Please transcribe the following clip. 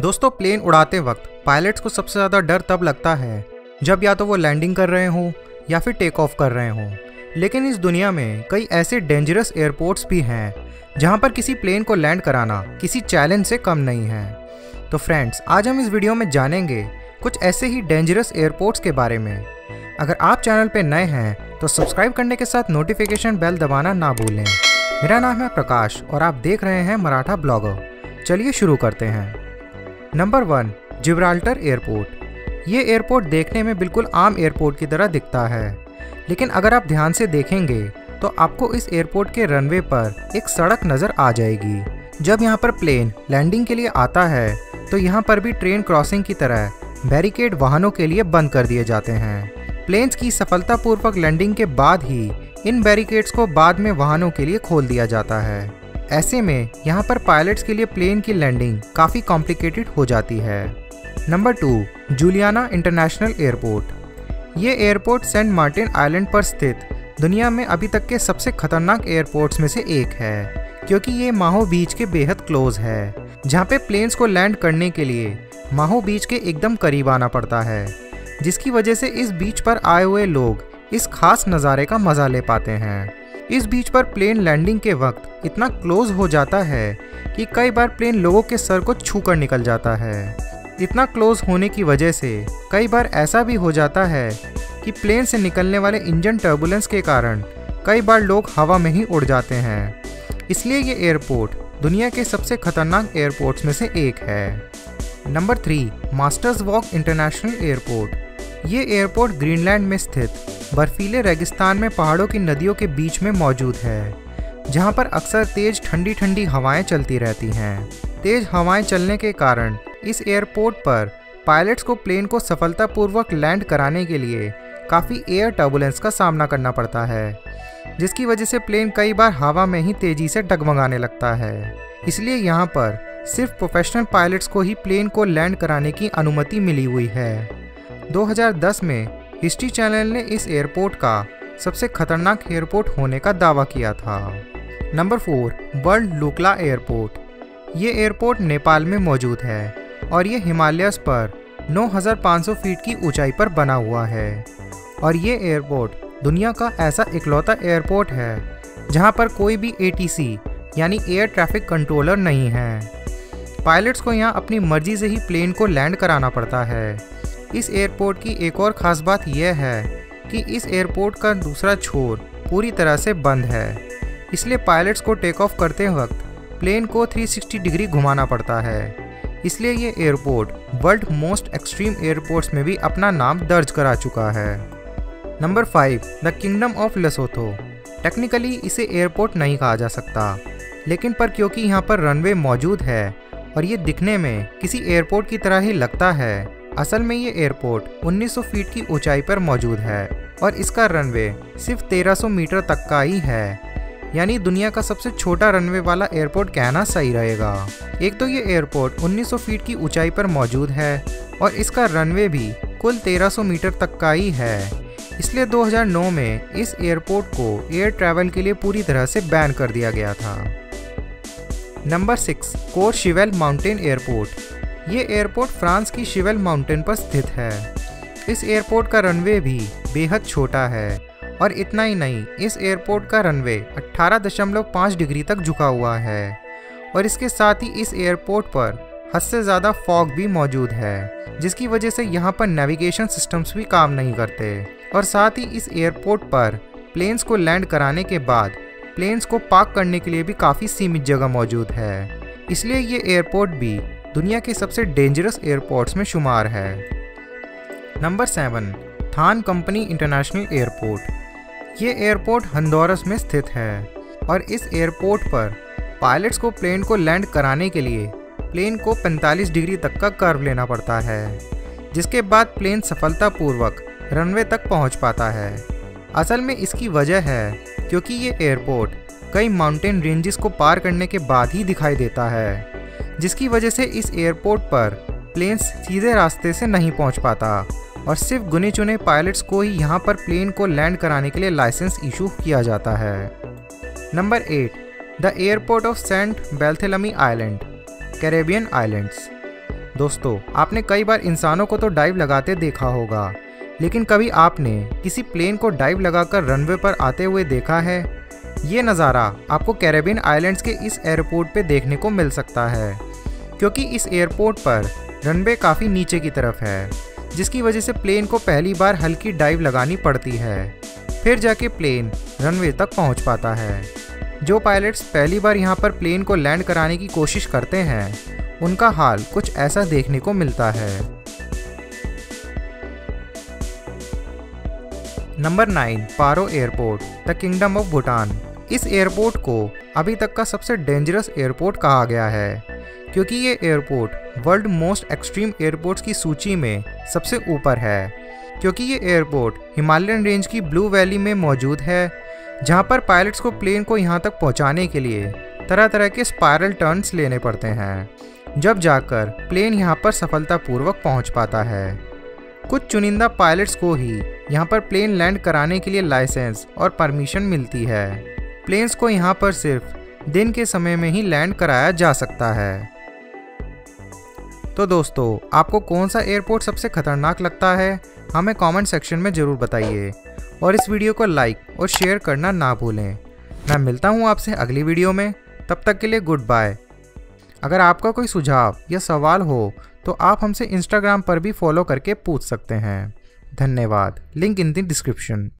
दोस्तों, प्लेन उड़ाते वक्त पायलट्स को सबसे ज़्यादा डर तब लगता है जब या तो वो लैंडिंग कर रहे हों या फिर टेक ऑफ कर रहे हों। लेकिन इस दुनिया में कई ऐसे डेंजरस एयरपोर्ट्स भी हैं जहां पर किसी प्लेन को लैंड कराना किसी चैलेंज से कम नहीं है। तो फ्रेंड्स, आज हम इस वीडियो में जानेंगे कुछ ऐसे ही डेंजरस एयरपोर्ट्स के बारे में। अगर आप चैनल पर नए हैं तो सब्सक्राइब करने के साथ नोटिफिकेशन बेल दबाना ना भूलें। मेरा नाम है प्रकाश और आप देख रहे हैं मराठा ब्लॉगर। चलिए शुरू करते हैं। Number 1, Gibraltar airport. ये एयरपोर्ट देखने में बिल्कुल आम एयरपोर्ट की तरह दिखता है, लेकिन अगर आप ध्यान से देखेंगे तो आपको इस एयरपोर्ट के रनवे पर एक सड़क नज़र आ जाएगी। जब यहाँ पर प्लेन लैंडिंग के लिए आता है तो यहाँ पर भी ट्रेन क्रॉसिंग की तरह बैरिकेड वाहनों के लिए बंद कर दिए जाते हैं। प्लेन्स की सफलतापूर्वक लैंडिंग के बाद ही इन बैरिकेड्स को बाद में वाहनों के लिए खोल दिया जाता है। ऐसे में यहाँ पर पायलट्स के लिए प्लेन की लैंडिंग काफ़ी कॉम्प्लिकेटेड हो जाती है। Number 2, Juliana international airport. ये एयरपोर्ट सेंट मार्टिन आइलैंड पर स्थित दुनिया में अभी तक के सबसे खतरनाक एयरपोर्ट्स में से एक है, क्योंकि ये माहो बीच के बेहद क्लोज है, जहाँ पे प्लेन्स को लैंड करने के लिए माहो बीच के एकदम करीब आना पड़ता है, जिसकी वजह से इस बीच पर आए हुए लोग इस खास नज़ारे का मज़ा ले पाते हैं। इस बीच पर प्लेन लैंडिंग के वक्त इतना क्लोज हो जाता है कि कई बार प्लेन लोगों के सर को छू कर निकल जाता है। इतना क्लोज होने की वजह से कई बार ऐसा भी हो जाता है कि प्लेन से निकलने वाले इंजन टर्बुलेंस के कारण कई बार लोग हवा में ही उड़ जाते हैं। इसलिए ये एयरपोर्ट दुनिया के सबसे खतरनाक एयरपोर्ट्स में से एक है। Number 3, masters walk international airport. ये एयरपोर्ट ग्रीनलैंड में स्थित बर्फीले रेगिस्तान में पहाड़ों की नदियों के बीच में मौजूद है, जहाँ पर अक्सर तेज ठंडी ठंडी हवाएँ चलती रहती हैं। तेज हवाएँ चलने के कारण इस एयरपोर्ट पर पायलट्स को प्लेन को सफलतापूर्वक लैंड कराने के लिए काफ़ी एयर टर्बुलेंस का सामना करना पड़ता है, जिसकी वजह से प्लेन कई बार हवा में ही तेज़ी से डगमगाने लगता है। इसलिए यहाँ पर सिर्फ प्रोफेशनल पायलट्स को ही प्लेन को लैंड कराने की अनुमति मिली हुई है। 2010 में हिस्ट्री चैनल ने इस एयरपोर्ट का सबसे खतरनाक एयरपोर्ट होने का दावा किया था। Number 4, world Lukla airport. ये एयरपोर्ट नेपाल में मौजूद है और ये हिमालयस पर 9,500 फीट की ऊंचाई पर बना हुआ है। और ये एयरपोर्ट दुनिया का ऐसा इकलौता एयरपोर्ट है जहां पर कोई भी एटीसी यानी एयर ट्रैफिक कंट्रोलर नहीं है। पायलट्स को यहां अपनी मर्जी से ही प्लेन को लैंड कराना पड़ता है। इस एयरपोर्ट की एक और ख़ास बात यह है कि इस एयरपोर्ट का दूसरा छोर पूरी तरह से बंद है, इसलिए पायलट्स को टेक ऑफ करते वक्त प्लेन को 360 डिग्री घुमाना पड़ता है। इसलिए ये airport world most extreme airports में भी अपना नाम दर्ज करा चुका है। Number 5, the kingdom of Lesotho. Technically इसे एयरपोर्ट नहीं कहा जा सकता, लेकिन पर क्योंकि यहाँ पर रनवे मौजूद है और ये दिखने में किसी एयरपोर्ट की तरह ही लगता है, असल में ये एयरपोर्ट 1900 फीट की ऊंचाई पर मौजूद है और इसका रनवे सिर्फ 1300 मीटर तक का ही है, यानी दुनिया का सबसे छोटा रनवे वाला एयरपोर्ट कहना सही रहेगा। एक तो ये एयरपोर्ट 1900 फीट की ऊंचाई पर मौजूद है और इसका रनवे भी कुल 1300 मीटर तक का ही है, इसलिए 2009 में इस एयरपोर्ट को एयर ट्रैवल के लिए पूरी तरह से बैन कर दिया गया था। Number 6, Courchevel mountain airport. ये एयरपोर्ट फ्रांस की शेवेल माउंटेन पर स्थित है। इस एयरपोर्ट का रनवे भी बेहद छोटा है और इतना ही नहीं, इस एयरपोर्ट का रनवे 18.5 डिग्री तक झुका हुआ है और इसके साथ ही इस एयरपोर्ट पर हद से ज़्यादा फॉग भी मौजूद है, जिसकी वजह से यहाँ पर नेविगेशन सिस्टम्स भी काम नहीं करते। और साथ ही इस एयरपोर्ट पर प्लेन्स को लैंड कराने के बाद प्लेन्स को पार्क करने के लिए भी काफ़ी सीमित जगह मौजूद है। इसलिए ये एयरपोर्ट भी दुनिया के सबसे डेंजरस एयरपोर्ट्स में शुमार है। Number 7, Toncontin international airport. ये एयरपोर्ट हंडोरस में स्थित है और इस एयरपोर्ट पर पायलट्स को प्लेन को लैंड कराने के लिए प्लेन को 45 डिग्री तक का कर्व लेना पड़ता है, जिसके बाद प्लेन सफलतापूर्वक रनवे तक पहुंच पाता है। असल में इसकी वजह है क्योंकि ये एयरपोर्ट कई माउंटेन रेंजेस को पार करने के बाद ही दिखाई देता है, जिसकी वजह से इस एयरपोर्ट पर प्लेन सीधे रास्ते से नहीं पहुँच पाता और सिर्फ गुने चुने पायलट्स को ही यहाँ पर प्लेन को लैंड कराने के लिए लाइसेंस इशू किया जाता है। Number 8, the airport of Saint Barthelemy island, Caribbean islands. दोस्तों, आपने कई बार इंसानों को तो डाइव लगाते देखा होगा, लेकिन कभी आपने किसी प्लेन को डाइव लगाकर रनवे पर आते हुए देखा है? ये नज़ारा आपको कैरेबियन आइलैंड्स के इस एयरपोर्ट पे देखने को मिल सकता है, क्योंकि इस एयरपोर्ट पर रनवे काफ़ी नीचे की तरफ है, जिसकी वजह से प्लेन को पहली बार हल्की डाइव लगानी पड़ती है, फिर जाके प्लेन रनवे तक पहुंच पाता है। जो पायलट्स पहली बार यहाँ पर प्लेन को लैंड कराने की कोशिश करते हैं, उनका हाल कुछ ऐसा देखने को मिलता है। Number 9, Paro airport, the kingdom of Bhutan. इस एयरपोर्ट को अभी तक का सबसे डेंजरस एयरपोर्ट कहा गया है, क्योंकि ये airport world most extreme airports की सूची में सबसे ऊपर है, क्योंकि ये एयरपोर्ट हिमालयन रेंज की ब्लू वैली में मौजूद है, जहाँ पर पायलट्स को प्लेन को यहाँ तक पहुँचाने के लिए तरह तरह के स्पायरल टर्न्स लेने पड़ते हैं, जब जाकर प्लेन यहाँ पर सफलतापूर्वक पहुँच पाता है। कुछ चुनिंदा पायलट्स को ही यहाँ पर प्लेन लैंड कराने के लिए लाइसेंस और परमिशन मिलती है। प्लेन्स को यहाँ पर सिर्फ दिन के समय में ही लैंड कराया जा सकता है। तो दोस्तों, आपको कौन सा एयरपोर्ट सबसे खतरनाक लगता है, हमें कमेंट सेक्शन में ज़रूर बताइए, और इस वीडियो को लाइक और शेयर करना ना भूलें। मैं मिलता हूँ आपसे अगली वीडियो में, तब तक के लिए गुड बाय। अगर आपका कोई सुझाव या सवाल हो तो आप हमसे इंस्टाग्राम पर भी फॉलो करके पूछ सकते हैं। धन्यवाद। Link in the description.